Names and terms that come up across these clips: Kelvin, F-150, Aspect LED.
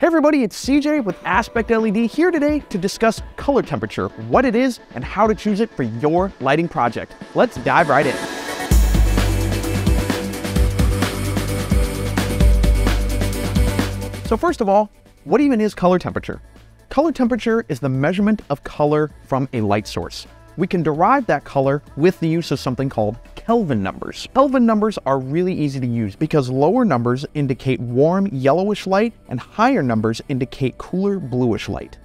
Hey everybody, it's CJ with Aspect LED here today to discuss color temperature, what it is, and how to choose it for your lighting project. Let's dive right in. So first of all, what even is color temperature? Color temperature is the measurement of color from a light source. We can derive that color with the use of something called Kelvin numbers. Kelvin numbers are really easy to use because lower numbers indicate warm yellowish light and higher numbers indicate cooler bluish light.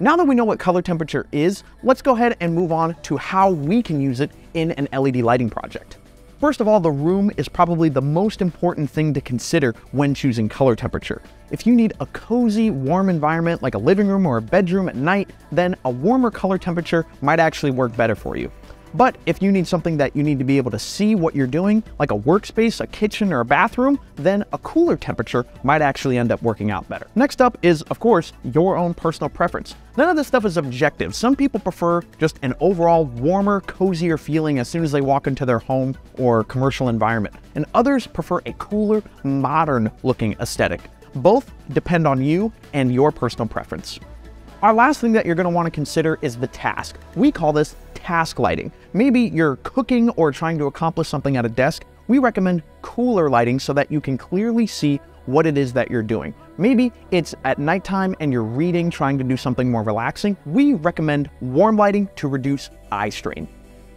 Now that we know what color temperature is, let's go ahead and move on to how we can use it in an LED lighting project. First of all, the room is probably the most important thing to consider when choosing color temperature. If you need a cozy, warm environment like a living room or a bedroom at night, then a warmer color temperature might actually work better for you. But if you need something that you need to be able to see what you're doing, like a workspace, a kitchen, or a bathroom, then a cooler temperature might actually end up working out better. Next up is, of course, your own personal preference. None of this stuff is objective. Some people prefer just an overall warmer, cozier feeling as soon as they walk into their home or commercial environment, and others prefer a cooler, modern-looking aesthetic. Both depend on you and your personal preference. Our last thing that you're going to want to consider is the task. We call this task lighting. Maybe you're cooking or trying to accomplish something at a desk. We recommend cooler lighting so that you can clearly see what it is that you're doing. Maybe it's at nighttime and you're reading, trying to do something more relaxing. We recommend warm lighting to reduce eye strain.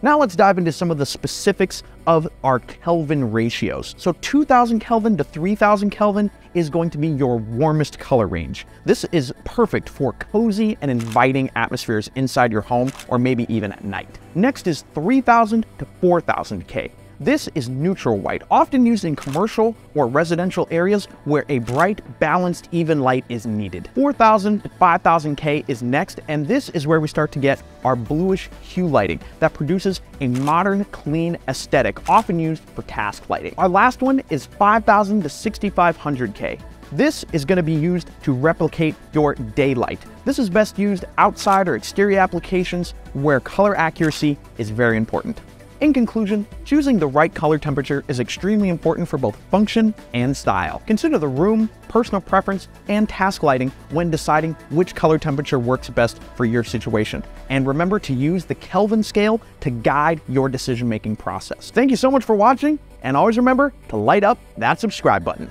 Now let's dive into some of the specifics of our Kelvin ratios. So 2000 Kelvin to 3000 Kelvin is going to be your warmest color range. This is perfect for cozy and inviting atmospheres inside your home or maybe even at night. Next is 3000 to 4000 K. This is neutral white, often used in commercial or residential areas where a bright, balanced, even light is needed. 4000 to 5000 K is next, and this is where we start to get our bluish hue lighting that produces a modern, clean aesthetic, often used for task lighting. Our last one is 5000 to 6500 K. This is going to be used to replicate your daylight. This is best used outside or exterior applications where color accuracy is very important. In conclusion, choosing the right color temperature is extremely important for both function and style. Consider the room, personal preference, and task lighting when deciding which color temperature works best for your situation. And remember to use the Kelvin scale to guide your decision-making process. Thank you so much for watching, and always remember to light up that subscribe button.